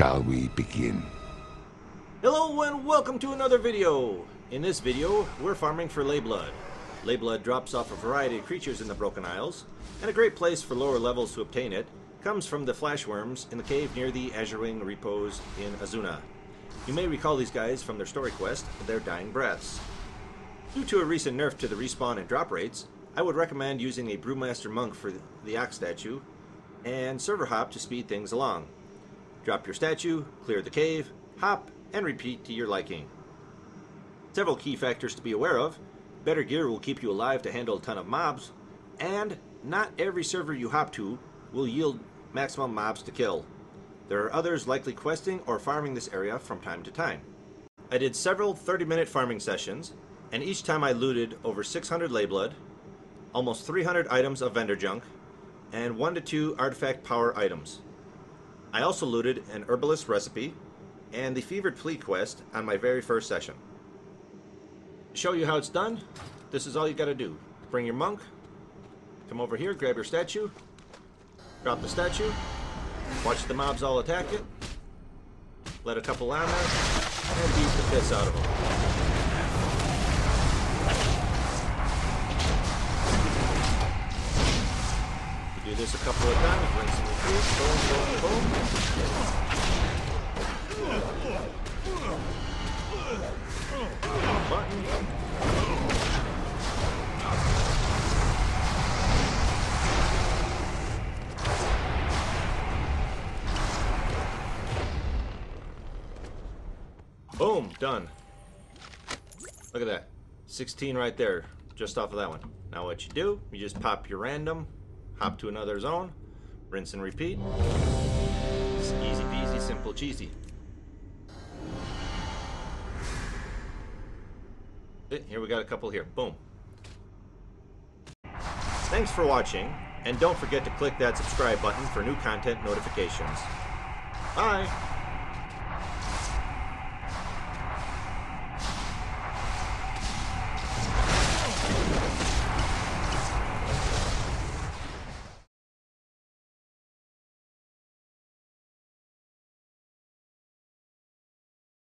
shall we begin? Hello and welcome to another video! In this video, we're farming for Layblood. Layblood drops off a variety of creatures in the Broken Isles, and a great place for lower levels to obtain it comes from the Flashworms in the cave near the Azurewing Repose in Azuna. You may recall these guys from their story quest, Their Dying Breaths. Due to a recent nerf to the respawn and drop rates, I would recommend using a Brewmaster Monk for the Ox Statue, and Server Hop to speed things along. Drop your statue, clear the cave, hop, and repeat to your liking. Several key factors to be aware of: better gear will keep you alive to handle a ton of mobs, and not every server you hop to will yield maximum mobs to kill. There are others likely questing or farming this area from time to time. I did several 30-minute farming sessions, and each time I looted over 600 Layblood, almost 300 items of vendor junk, and 1 to 2 artifact power items. I also looted an herbalist recipe and the fevered flea quest on my very first session. To show you how it's done, this is all you gotta do. Bring your monk, come over here, grab your statue, drop the statue, watch the mobs all attack it, let a couple on there, and beat the piss out of them. Do this a couple of times, bring some food, boom, boom, boom. Button. Boom, done. Look at that. 16 right there, just off of that one. Now what you do, you just pop your random, hop to another zone, rinse and repeat. It's easy peasy, simple cheesy. Here we got a couple here, boom. Thanks for watching, and don't forget to click that subscribe button for new content notifications. Bye!